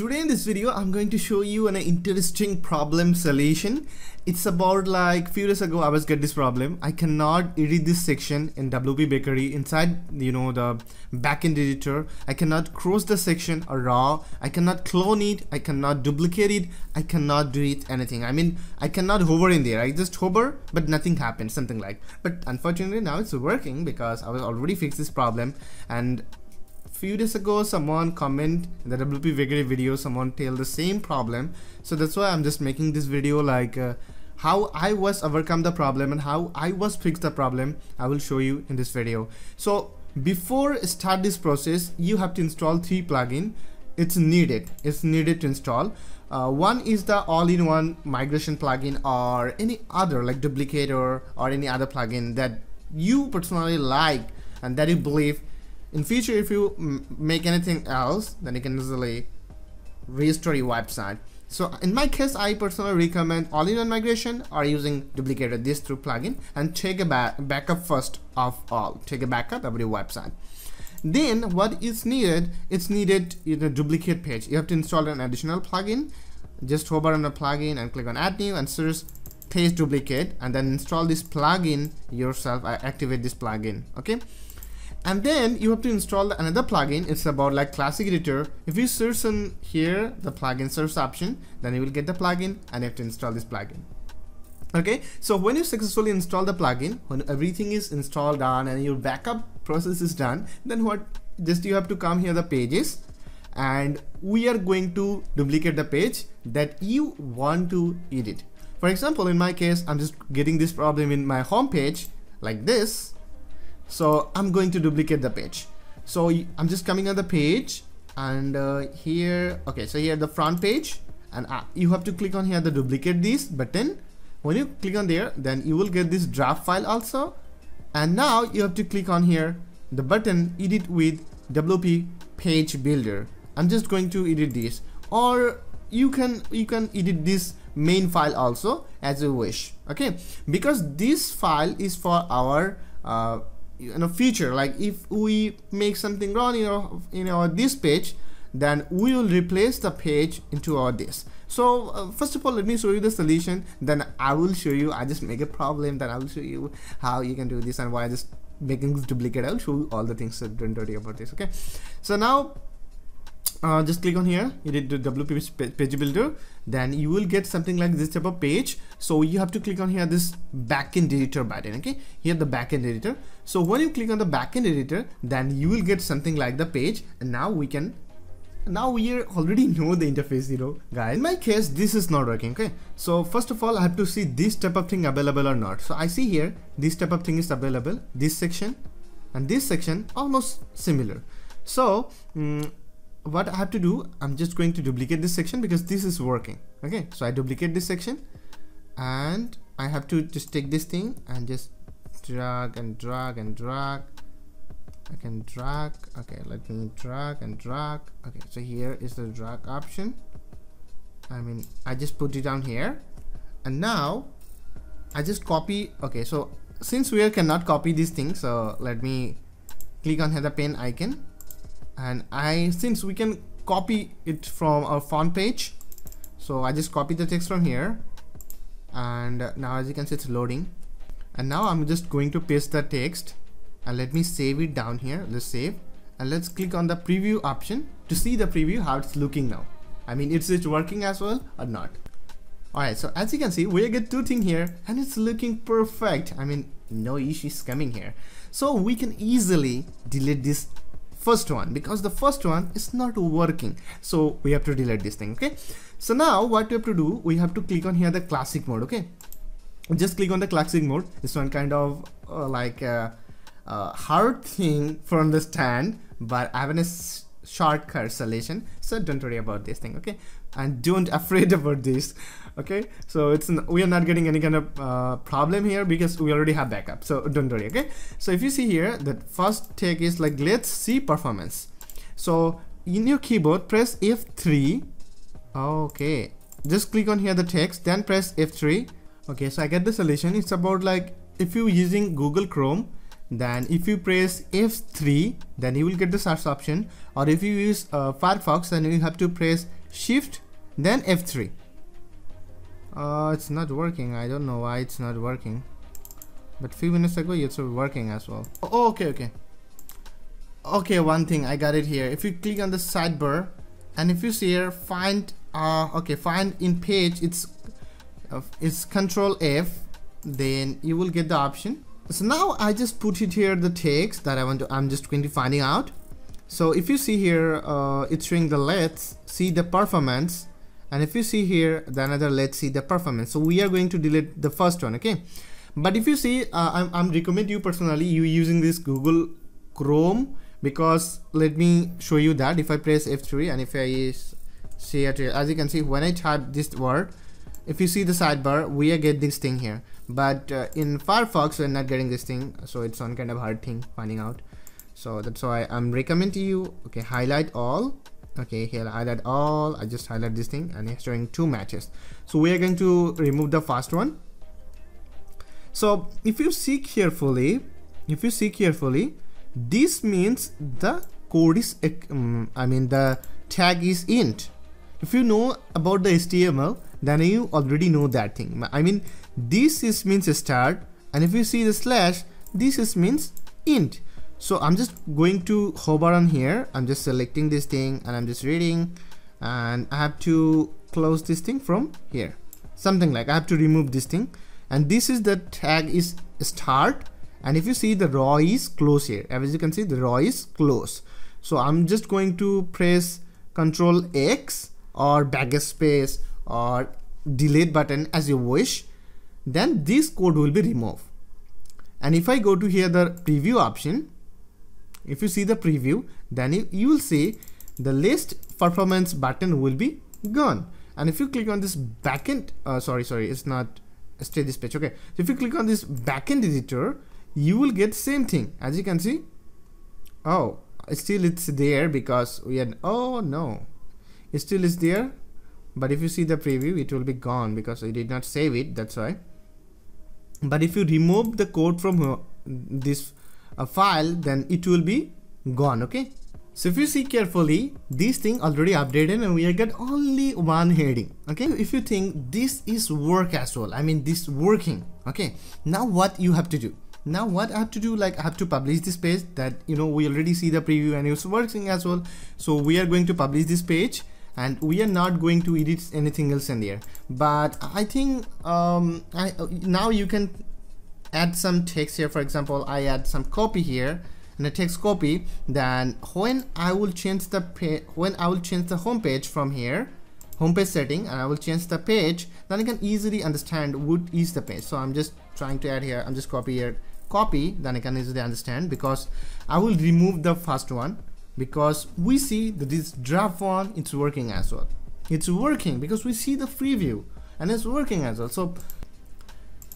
Today in this video, I'm going to show you an interesting problem solution. It's about like few days ago, I was get this problem. I cannot edit this section in WPBakery inside, the backend editor. I cannot cross the section or raw. I cannot clone it. I cannot duplicate it. I cannot do it anything. I mean, I cannot hover in there. I just hover, but nothing happens, something like. But unfortunately, now it's working because I was already fixed this problem. And few days ago, someone comment in the WPBakery video, someone tell the same problem. So that's why I'm just making this video like how I was overcome the problem and how I was fixed the problem. I will show you in this video. So before start this process, you have to install 3 plugin. It's needed to install. One is the all-in-one migration plugin or any other like duplicate or any other plugin that you personally like and that you believe in future, if you make anything else, then you can easily restore your website. So in my case, I personally recommend all-in-one migration or using duplicated this through plugin and take a backup first of all. Take a backup of your website. Then what is needed? It's needed in a duplicate page. You have to install an additional plugin. Just hover on the plugin and click on Add New and search page duplicate and then install this plugin yourself. Activate this plugin. Okay. And then you have to install another plugin. It's about like Classic Editor. If you search on here the plugin search option, then you will get the plugin and you have to install this plugin. Okay, so when you successfully install the plugin, when everything is installed on and your backup process is done, then what? Just you have to come here the pages and we are going to duplicate the page that you want to edit. For example, in my case, I'm just getting this problem in my home page like this. So I'm going to duplicate the page. So I'm just coming on the page and here, okay, so here the front page and you have to click on here the duplicate this button. When you click on there, then you will get this draft file also. And now you have to click on here, the button edit with WP page builder. I'm just going to edit this, or you can edit this main file also as you wish, okay? Because this file is for our, future, like if we make something wrong in our this page, then we will replace the page into our this. So first of all, let me show you the solution, then I will show you. I just make a problem, then I will show you how you can do this and why I just making this duplicate. I will show you all the things, so don't worry about this, okay? So now just click on here, you did the WP page builder, then you will get something like this type of page. So you have to click on here this backend editor button, okay? Here the backend editor. So when you click on the backend editor, then you will get something like the page. And now we can, we already know the interface, guys. In my case, this is not working, okay? So first of all, I have to see this type of thing available or not. So I see here, this type of thing is available, this section and this section, almost similar. So, what I have to do, I'm just going to duplicate this section because this is working, okay? So I duplicate this section and I have to just take this thing and just drag and drag and drag. I can drag, okay, let me drag and drag. Okay, so here is the drag option. I mean, I just put it down here and now I just copy. Okay, so since we cannot copy this thing, so let me click on here the pen icon. And since we can copy it from our font page, so I just copy the text from here. And now as you can see, it's loading. And now I'm just going to paste the text and let me save it down here. Let's save and let's click on the preview option to see the preview, how it's looking now. I mean, it's working as well or not. Alright, so as you can see, we get 2 things here and it's looking perfect. I mean, no issues coming here. So we can easily delete this first one because the first one is not working, so we have to delete this thing, okay? So now what we have to do, we have to click on here the classic mode, okay? Just click on the classic mode. This one kind of hard thing for understand, but I have a shortcut solution, so don't worry about this thing, okay? And don't afraid about this, okay? So we are not getting any kind of problem here because we already have backup, so don't worry, okay? So if you see here, the first take is like, let's see performance. So in your keyboard, press F3, okay, just click on here the text, then press F3. Okay, so I get the solution. It's about like, if you're using Google Chrome, then if you press F3, then you will get the search option, or if you use Firefox, then you have to press Shift, then F3. It's not working. I don't know why it's not working, but few minutes ago it's working as well. Oh, okay, one thing I got it here. If you click on the sidebar and if you see here find, find in page, it's Control F, then you will get the option. So now I just put it here the text that I want to, I'm just going to finding out. So if you see here, it's showing the let's see the performance, and if you see here the another let's see the performance. So we are going to delete the first one, okay? But if you see, I'm recommend you personally you using this Google Chrome, because let me show you that. If I press F3 and if I see it, as you can see when I type this word, if you see the sidebar we are getting this thing here, but in Firefox we're not getting this thing, so it's some kind of hard thing finding out. So that's why I'm recommending you, okay, highlight all. Okay, here highlight all, I just highlight this thing and it's showing two matches, so we are going to remove the first one. So if you see carefully, this means the code is the tag is int. If you know about the HTML, then you already know that thing. This is means start, and if you see the slash, this is means int. So I'm just going to hover on here, I'm just selecting this thing and I'm just reading, and I have to close this thing from here, something like I have to remove this thing. And this is the tag is start, and if you see the raw is close here, as you can see the raw is close. So I'm just going to press Control X or backspace or delete button as you wish, then this code will be removed. And if I go to here the preview option, if you see the preview, then you will see the list performance button will be gone. And if you click on this backend, it's not stay this page, okay? So if you click on this backend editor, you will get same thing, as you can see. Oh, still it's there because we had, oh no, it still is there, but if you see the preview it will be gone because I did not save it, that's why. But if you remove the code from this file, then it will be gone, okay? So if you see carefully, this thing already updated and we get only one heading, okay? If you think this is work as well, this working, okay? Now what you have to do? Now what I have to do, like I have to publish this page, that we already see the preview and it's working as well. So we are going to publish this page and we are not going to edit anything else in there. But I think now you can add some text here. For example, I add some copy here, the text copy, then when I will change the home page from here, home page setting, and I will change the page, then I can easily understand what is the page. So I'm just trying to add here, I'm just copy here, copy, then I can easily understand, because I will remove the first one, because we see that this draft one, it's working as well. It's working because we see the preview and it's working as well. So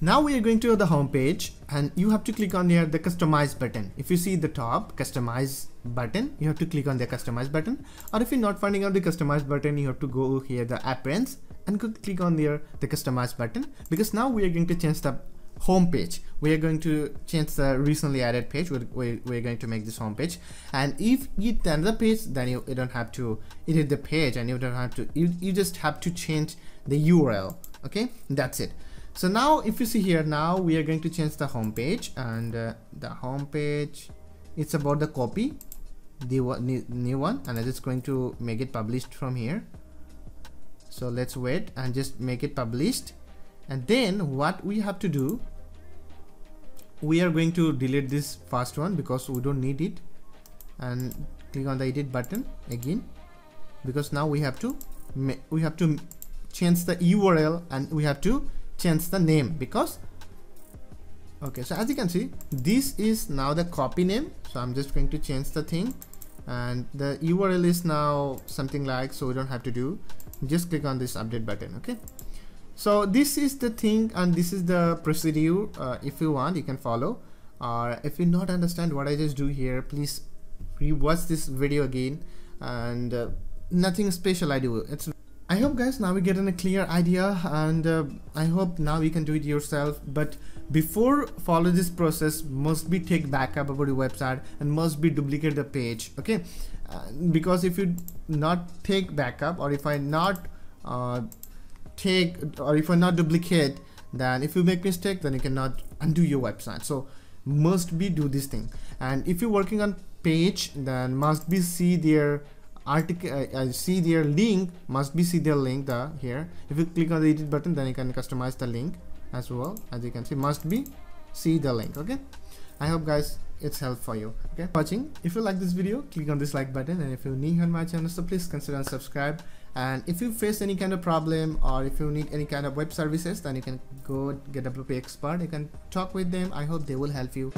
now we are going to the home page and you have to click on here the customize button. If you see the top customize button, you have to click on the customize button, or if you're not finding out the customize button, you have to go here the appearance and click on there the customize button, because now we are going to change the home page. We are going to change the recently added page. We're going to make this home page, and if you turn the page, then you don't have to edit the page, and you don't have to, you just have to change the URL, okay? That's it. So now if you see here, now we are going to change the home page, and the home page, it's about the copy, the new one, and I'm just going to make it published from here. So let's wait and just make it published, and then what we have to do, we are going to delete this first one because we don't need it, and click on the edit button again, because now we have to change the URL and we have to change the name, because okay, so as you can see this is now the copy name, so I'm just going to change the thing, and the URL is now something like, so we don't have to do, just click on this update button, okay? So this is the thing, and this is the procedure. If you want you can follow, or if you not understand what I just do here, please re-watch this video again, and nothing special I do. I hope guys now we get a clear idea, and I hope now you can do it yourself. But before follow this process, must be take backup about your website and must be duplicate the page, okay? because if you not take backup, or if I not duplicate, then if you make mistake, then you cannot undo your website. So must be do this thing. And if you're working on page, then must be see their article, see their link, must be see their link here. If you click on the edit button, then you can customize the link as well. As you can see, must be see the link. Okay, I hope guys it's helpful for you. Okay, watching. If you like this video, click on this like button, and if you're new on my channel, so please consider and subscribe. And if you face any kind of problem, or if you need any kind of web services, then you can go get WP expert. You can talk with them. I hope they will help you.